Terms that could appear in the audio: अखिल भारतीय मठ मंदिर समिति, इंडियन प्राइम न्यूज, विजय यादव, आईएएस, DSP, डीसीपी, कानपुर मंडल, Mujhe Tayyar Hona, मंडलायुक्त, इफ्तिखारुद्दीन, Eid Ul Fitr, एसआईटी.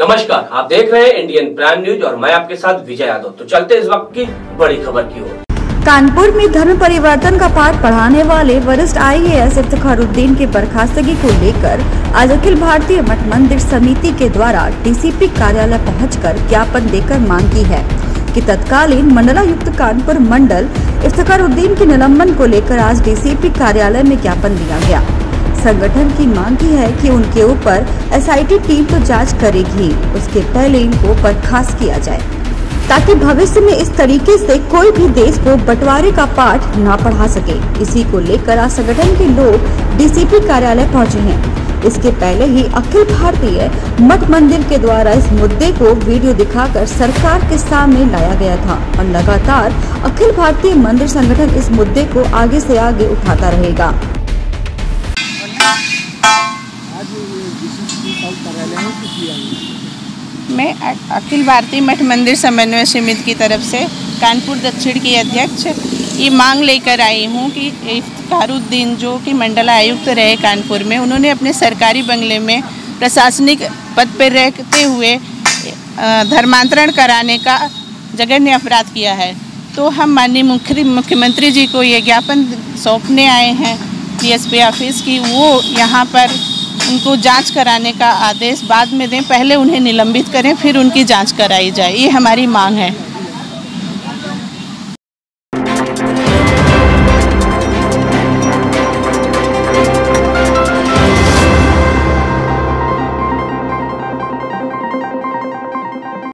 नमस्कार, आप देख रहे हैं इंडियन प्राइम न्यूज और मैं आपके साथ विजय यादव। तो चलते इस वक्त की बड़ी खबर की ओर। कानपुर में धर्म परिवर्तन का पाठ पढ़ाने वाले वरिष्ठ आईएएस इफ्तिखारुद्दीन की बर्खास्तगी को लेकर आज अखिल भारतीय मठ मंदिर समिति के द्वारा डीसीपी कार्यालय पहुंचकर ज्ञापन देकर मांग की है कि तत्कालीन मंडलायुक्त कानपुर मंडल इफ्तिखारुद्दीन के निलंबन को लेकर आज डीसीपी कार्यालय में ज्ञापन दिया गया। संगठन की मांग की है कि उनके ऊपर एसआईटी टीम तो जांच करेगी, उसके पहले इनको बर्खास्त किया जाए ताकि भविष्य में इस तरीके से कोई भी देश को बंटवारे का पाठ ना पढ़ा सके। इसी को लेकर आज संगठन के लोग डीसीपी कार्यालय पहुंचे हैं। इसके पहले ही अखिल भारतीय मठ मंदिर के द्वारा इस मुद्दे को वीडियो दिखाकर सरकार के सामने लाया गया था और लगातार अखिल भारतीय मंदिर संगठन इस मुद्दे को आगे से आगे उठाता रहेगा। मैं अखिल भारतीय मठ मंदिर समन्वय समिति की तरफ से कानपुर दक्षिण की अध्यक्ष ये मांग लेकर आई हूँ कि इफ्तिखारुद्दीन जो कि मंडल आयुक्त रहे कानपुर में, उन्होंने अपने सरकारी बंगले में प्रशासनिक पद पर रहते हुए धर्मांतरण कराने का जघन्य अपराध किया है। तो हम माननीय मुख्यमंत्री जी को ये ज्ञापन सौंपने आए हैं DSP ऑफिस की, वो यहाँ पर उनको जांच कराने का आदेश बाद में दें, पहले उन्हें निलंबित करें, फिर उनकी जांच कराई जाए। ये हमारी मांग है।